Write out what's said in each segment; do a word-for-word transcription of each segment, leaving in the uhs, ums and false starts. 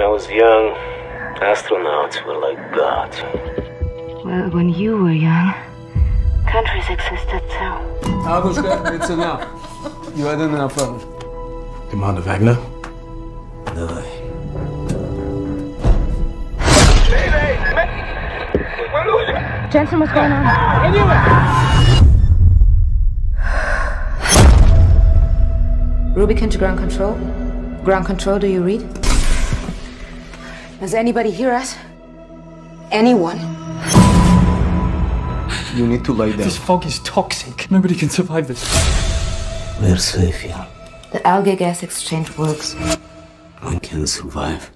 When I was young, astronauts were like gods. Well, when you were young, countries existed too. Albus, it's enough. You had enough fun. Commander Wagner? No. Jensen, what's going on? Anyway! Rubikon to ground control. Ground control, do you read? Does anybody hear us? Anyone? You need to lie down. This fog is toxic. Nobody can survive this. We're safe here. The algae gas exchange works. I can survive.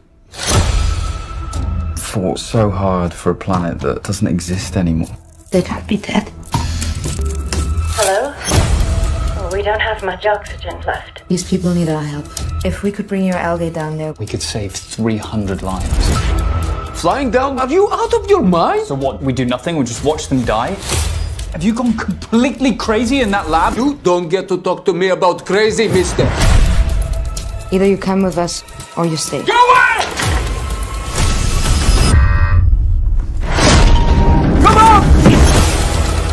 Fought so hard for a planet that doesn't exist anymore. They can't be dead. Hello? Well, we don't have much oxygen left. These people need our help. If we could bring your algae down there, we could save three hundred lives. Flying down? Are you out of your mind? So what, we do nothing? We just watch them die? Have you gone completely crazy in that lab? You don't get to talk to me about crazy, mister. Either you come with us, or you stay. Go away! Come on!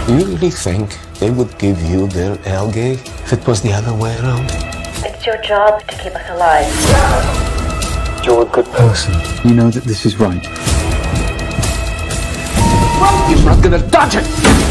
You really think they would give you their algae if it was the other way around? It's your job to keep us alive. You're a good person. You know that this is right. Well, you're not gonna dodge it!